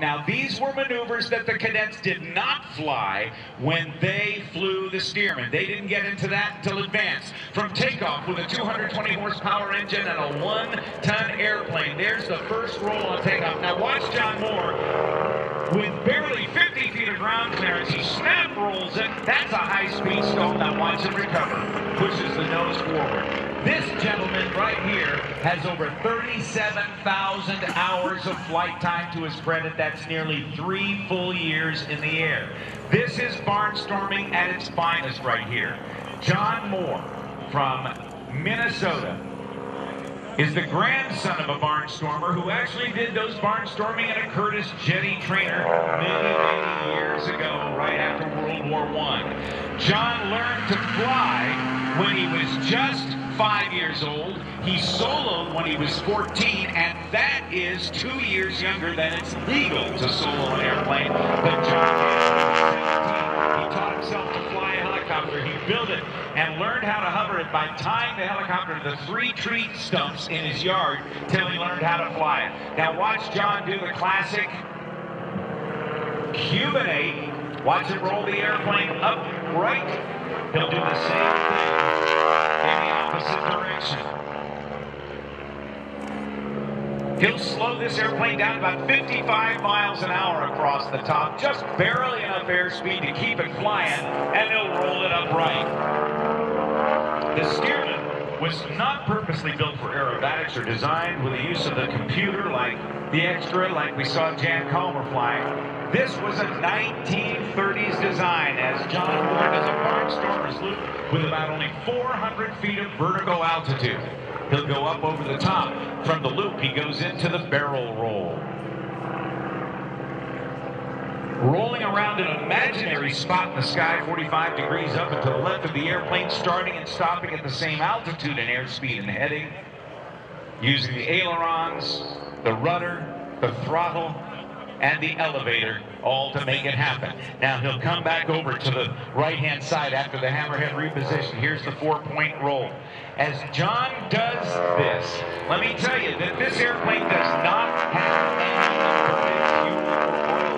Now, these were maneuvers that the cadets did not fly when they flew the Stearman. They didn't get into that until advance. From takeoff with a 220 horsepower engine and a 1-ton airplane. There's the first roll on takeoff. Now, watch John Mohr. With barely 50 feet of ground clearance, he snap rolls it. That's a high-speed stall. Now, watch him recover. Pushes the nose forward. This gentleman right here has over 37,000 hours of flight time to his credit. That's nearly 3 full years in the air. This is barnstorming at its finest right here. John Mohr from Minnesota is the grandson of a barnstormer who actually did those barnstorming at a Curtiss Jenny trainer many years ago, right after World War I. John learned to fly when he was just 5 years old. He soloed when he was 14, and that is 2 years younger than it's legal to solo an airplane. But John was 17. He taught himself to fly a helicopter. He built it and learned how to hover it by tying the helicopter to the 3 tree stumps in his yard till he learned how to fly it. Now watch John do the classic Cuban Eight. Watch him roll the airplane upright. He'll do the same thing in the opposite direction. He'll slow this airplane down about 55 miles an hour across the top, just barely enough airspeed to keep it flying, and he'll roll it upright. The Stearman was not purposely built for aerobatics or designed with the use of the computer like the extra, like we saw Jan Calmer flying. This was a 1930s design, as John Mohr does a barnstormer's loop with about only 400 feet of vertical altitude. He'll go up over the top. From the loop, he goes into the barrel roll. Rolling around an imaginary spot in the sky, 45 degrees up and to the left of the airplane, starting and stopping at the same altitude and airspeed and heading, using the ailerons, the rudder, the throttle, and the elevator, all to make it happen. Now he'll come back over to the right-hand side after the hammerhead reposition. Here's the 4-point roll. As John does this, let me tell you that this airplane does not have any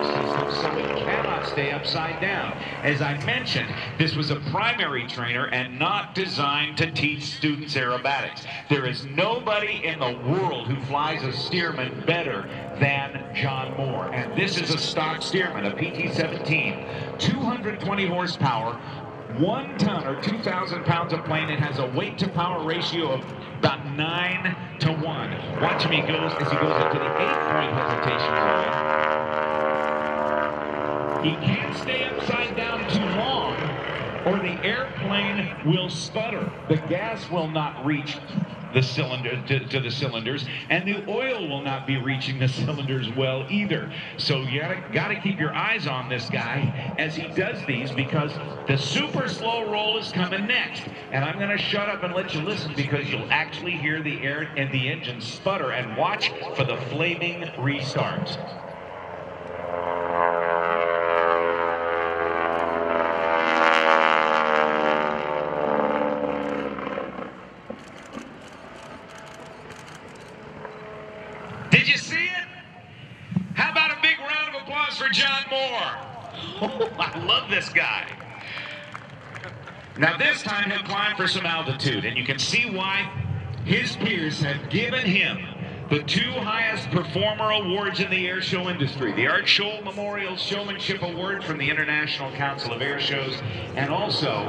fuel system, so it cannot stay upside down. As I mentioned, this was a primary trainer and not designed to teach students aerobatics. There is nobody in the world who flies a Stearman better than John Mohr. And this is a stock Stearman, a PT-17, 220 horsepower, 1 ton or 2,000 pounds of plane. It has a weight to power ratio of about 9 to 1. Watch him as he goes up to the 8-point hesitation roll. He can't stay upside down too long or the airplane will sputter. The gas will not reach the cylinder to the cylinders, and the oil will not be reaching the cylinders well either. So you gotta keep your eyes on this guy as he does these, because the super slow roll is coming next. And I'm gonna shut up and let you listen, because you'll actually hear the air and the engine sputter, and watch for the flaming restart. Did you see it? How about a big round of applause for John Mohr? Oh, I love this guy. Now this time he'll climb for some altitude, and you can see why his peers have given him the 2 highest performer awards in the air show industry, the Art Scholl Memorial Showmanship Award from the International Council of Air Shows, and also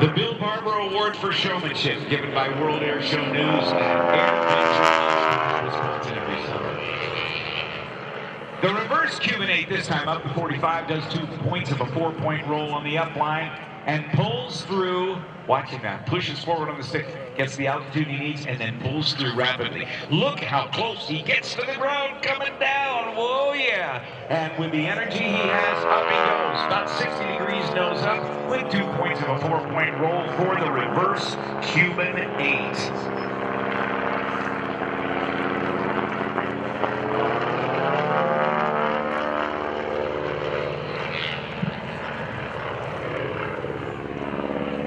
the Bill Barber Award for Showmanship, given by World Air Show News and Wisconsin every summer. The reverse Cuban Eight this time up to 45 does 2 points of a 4-point roll on the up line and pulls through. Watching that, pushes forward on the stick, gets the altitude he needs, and then pulls through rapidly. Look how close he gets to the ground coming down. Whoa, yeah. And with the energy he has, up he goes. About 60 degrees nose up with 2 points of a 4-point roll for the reverse Cuban Eight.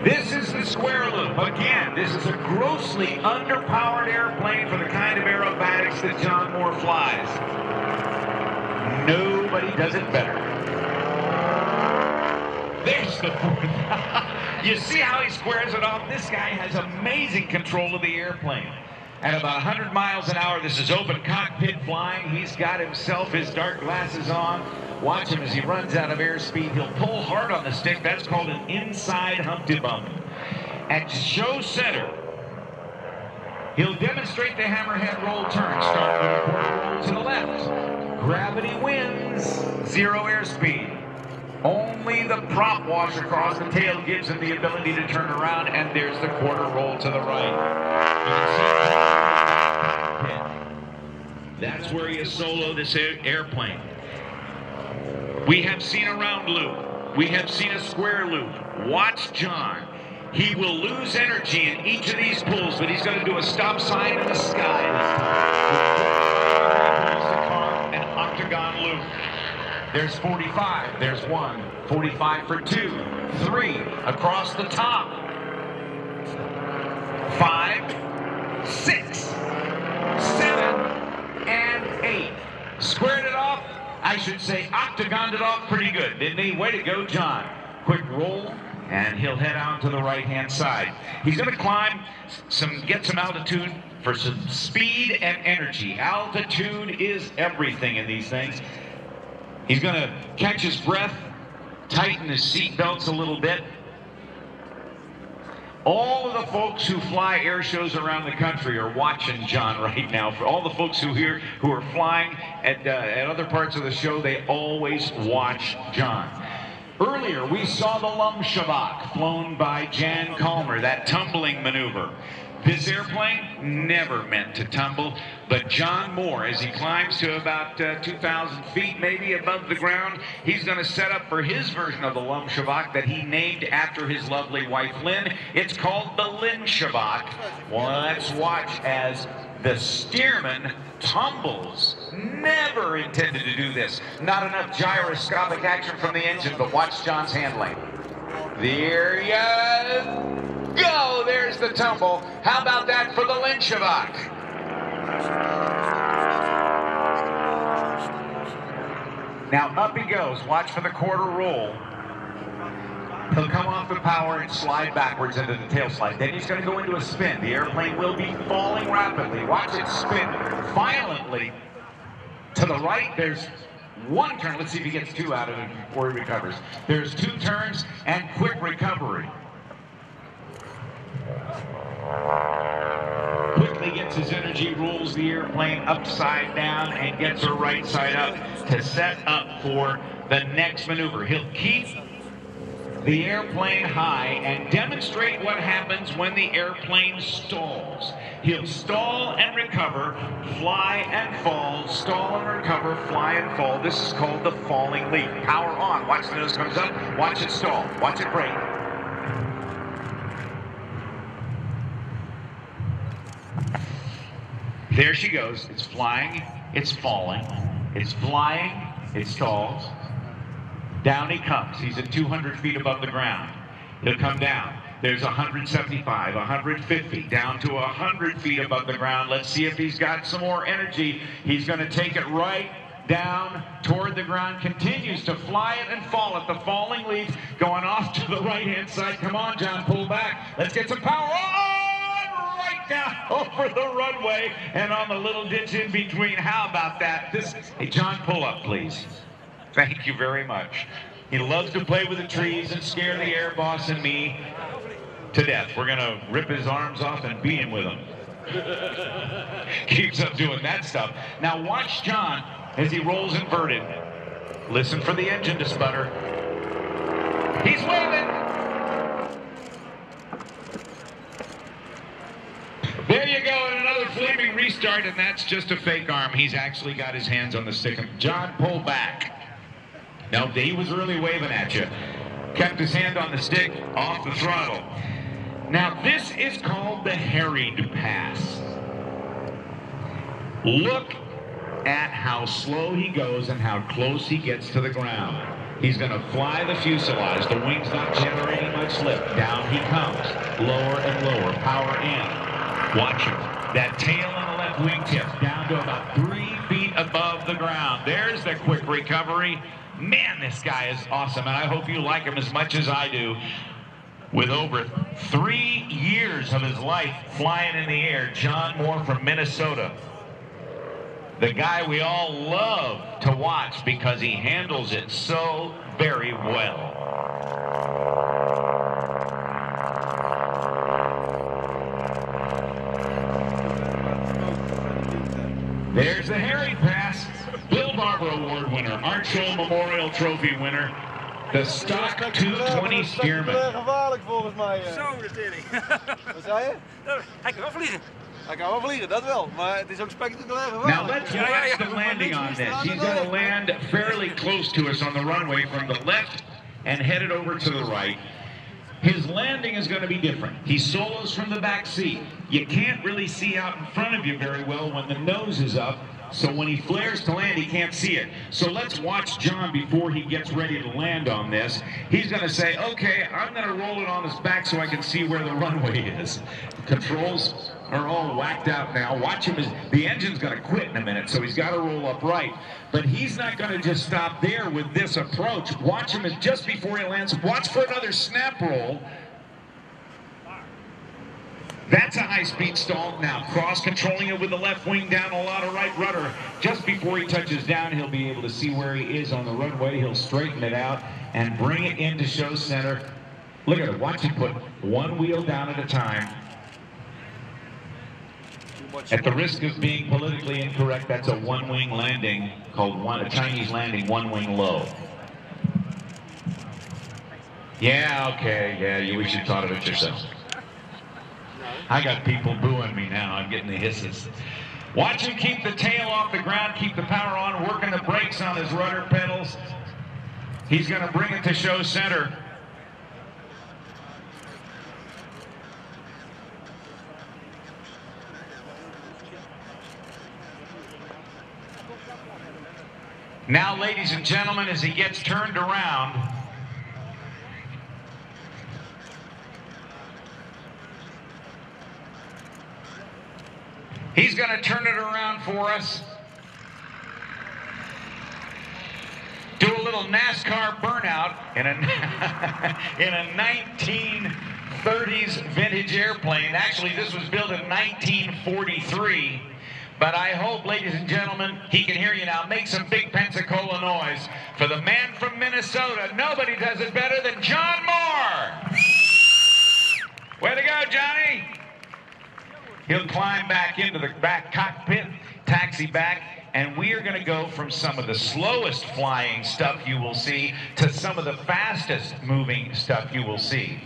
This is the square loop. Again, this is a grossly underpowered airplane for the kind of aerobatics that John Mohr flies. Nobody does it better. There's the fourth. You see how he squares it off? This guy has amazing control of the airplane. At about 100 miles an hour, this is open cockpit flying. He's got himself his dark glasses on. Watch him as he runs out of airspeed. He'll pull hard on the stick. That's called an inside hump-to-bump. At show center, he'll demonstrate the hammerhead roll turn. Start with a roll to the left. Gravity wins. Zero airspeed. Only the prop wash across the tail gives him the ability to turn around, and there's the quarter roll to the right. That's where you solo this airplane. We have seen a round loop. We have seen a square loop. Watch John. He will lose energy in each of these pulls, but he's going to do a stop sign in the sky. An octagon loop. There's 45, there's one, 45 for two, three, across the top, 5, 6, 7, and 8. Squared it off, I should say octagoned it off pretty good, didn't he? Way to go, John. Quick roll, and he'll head out to the right-hand side. He's gonna climb, get some altitude for some speed and energy. Altitude is everything in these things. He's going to catch his breath, tighten his seat belts a little bit. All of the folks who fly air shows around the country are watching John right now. For all the folks who are flying at other parts of the show, they always watch John. Earlier, we saw the Lomcovák flown by Jan Calmer, that tumbling maneuver. This airplane never meant to tumble, but John Mohr, as he climbs to about 2,000 feet maybe above the ground, he's going to set up for his version of the Lomcovák that he named after his lovely wife, Lynn. It's called the Lynn Shabak. Let's watch as the Stearman tumbles. Never intended to do this. Not enough gyroscopic action from the engine, but watch John's handling. There he is. Go! There's the tumble. How about that for the Lomcovák? Now up he goes. Watch for the quarter roll. He'll come off the power and slide backwards into the tail slide. Then he's going to go into a spin. The airplane will be falling rapidly. Watch it spin violently to the right. There's one turn. Let's see if he gets two out of it before he recovers. There's two turns and quick recovery. Quickly gets his energy, rolls the airplane upside down and gets her right side up to set up for the next maneuver. He'll keep the airplane high and demonstrate what happens when the airplane stalls. He'll stall and recover, fly and fall, stall and recover, fly and fall. This is called the falling leap. Power on. Watch the nose comes up. Watch it stall. Watch it brake. There she goes. It's flying, it's falling, it's flying, it stalls. Down he comes. He's at 200 feet above the ground. He'll come down. There's 175, 150, down to 100 feet above the ground. Let's see if he's got some more energy. He's going to take it right down toward the ground, continues to fly it and fall at the falling leap, going off to the right-hand side. Come on, John, pull back. Let's get some power. Oh! Right down over the runway and on the little ditch in between. How about that? Hey, John, pull up, please. Thank you very much. He loves to play with the trees and scare the air boss and me to death. We're going to rip his arms off and beat him with them. Keeps up doing that stuff. Now watch John as he rolls inverted. Listen for the engine to sputter. He's waving. There you go, and another flaming restart, and that's just a fake arm. He's actually got his hands on the stick. John, pull back. No, he was really waving at you. Kept his hand on the stick, off the throttle. Now, this is called the harried pass. Look at how slow he goes and how close he gets to the ground. He's going to fly the fuselage. The wing's not generating much lift. Down he comes. Lower and lower. Power in. Watch him. That tail on the left wingtips down to about 3 feet above the ground. There's the quick recovery. Man, this guy is awesome, and I hope you like him as much as I do. With over 3 years of his life flying in the air, John Mohr from Minnesota. The guy we all love to watch because he handles it so very well. There's the Harry pass. Bill Barber Award winner, Art Scholl Memorial Trophy winner, the stock 220 Stearman. Dat is gevaarlijk volgens mij. Zo, de tering. Wat zei je? Hij kan wel vliegen. Hij kan wel vliegen, dat wel. Maar het is ook spectaculair gevaarlijk. Now let's watch the landing on this. He's going to land fairly close to us on the runway from the left and headed over to the right. His landing is going to be different. He solos from the back seat. You can't really see out in front of you very well when the nose is up. So when he flares to land, he can't see it. So let's watch John before he gets ready to land on this. He's going to say, okay, I'm going to roll it on his back so I can see where the runway is. The controls are all whacked out now. Watch him. The engine's going to quit in a minute, so he's got to roll upright. But he's not going to just stop there with this approach. Watch him just before he lands. Watch for another snap roll. That's a high-speed stall. Now, cross-controlling it with the left wing down a lot of right rudder. Just before he touches down, he'll be able to see where he is on the runway. He'll straighten it out and bring it into show center. Look at it. Watch him put one wheel down at a time. At the risk of being politically incorrect, that's a one-wing landing called a Chinese landing, one-wing low. Yeah, okay, yeah, we should thought of it yourself. I got people booing me now. I'm getting the hisses. Watch him keep the tail off the ground, keep the power on, working the brakes on his rudder pedals. He's going to bring it to show center. Now, ladies and gentlemen, as he gets turned around, he's going to turn it around for us. Do a little NASCAR burnout in a, in a 1930s vintage airplane. Actually, this was built in 1943. But I hope, ladies and gentlemen, he can hear you now. Make some big Pensacola noise for the man from Minnesota. Nobody does it better than John Mohr. Way to go, Johnny. He'll climb back into the back cockpit, taxi back, and we are going to go from some of the slowest flying stuff you will see to some of the fastest moving stuff you will see.